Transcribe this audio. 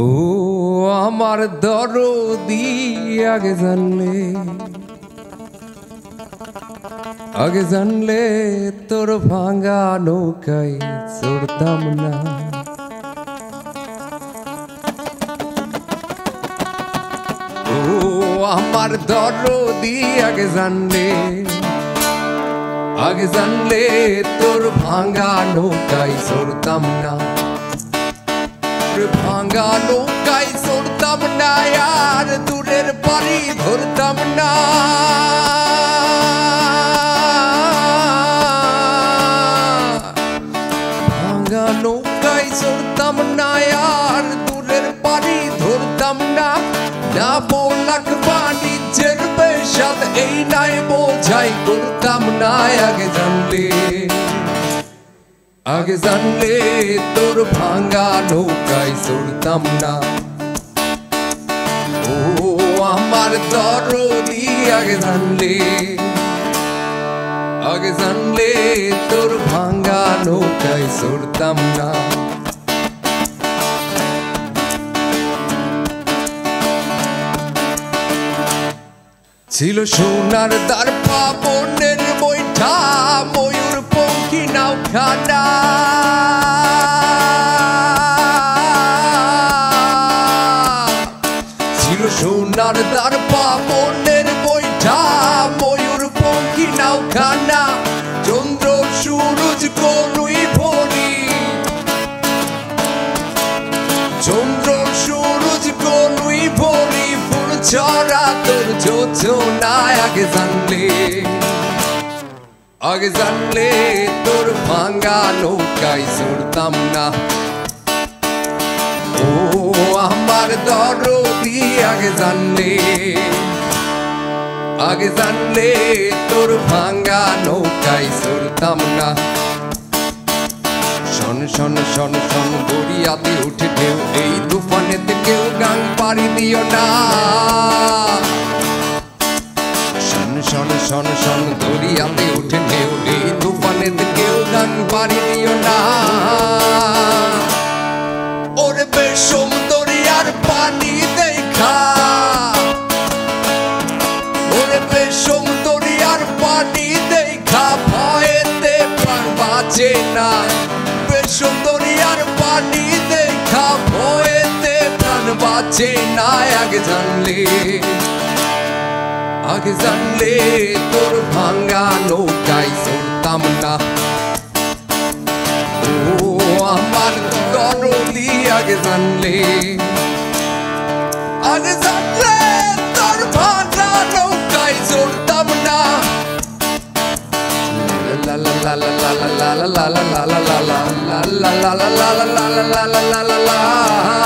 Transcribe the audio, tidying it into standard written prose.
ओ आमार दरोदी आगे जानले तोर भांगा नौकाय चढ़ताम ना। ओ आमार दरोदी आगे जानले तोर भांगा नौकाय चढ़ताम ना। भांगा नौकाय चढ़ताम ना यार दूरेर पारी धरताम ना। भांगा नौकाय चढ़ताम ना यार दूरेर पारी धरताम ना। ना बोलाक बाणिज्येर पेशात एई नाई बोझाई करताम ना। आगे जानले तोर भांगा नौकाय चढ़ताम ना। ओ आमार दरोदी आगे जानले तोर भांगा नौकाय चढ़ताम ना। छिलो सोनार दारपा बनेर बैठा मयूर पंखी नावखाना। छिलो सोनार दारपा बनेर बैठा मयूर पंखी नावखाना। चंद्र सूरज गरुई भरी चंद्र सूरज गरुई भरी फुल छड़ा जोना। आगे जानले तोर भांगा नौकाय चढ़ताम ना। ओ आमार दरोदी आगे जानले तोर भांगा नौकाय चढ़ताम ना। शन शन शन शन दरियाते उठे ढेउ एई तुफानेते केउ गांग पाड़ी दिओ ना। शन शन शन दरियाते उठे ढेउ एई तुफानेते केउ गांग पाड़ी दिओ ना। ओरे बेशम दरियार पानी देखा ओरे बेशम दरियार पानी देखा भयेते प्राण बाঁচে না। बेशम दरियार पानी देखा भयेते प्राण बाঁচে না। आगे जानले तोर भांगा नौकाय चढ़ताम ना। ओ आमार दरोदी आगे जानले तोर भांगा नौकाय चढ़ताम ना। ला ला ला ला ला ला ला ला ला ला ला ला ला ला ला ला ला ला ला ला ला ला ला।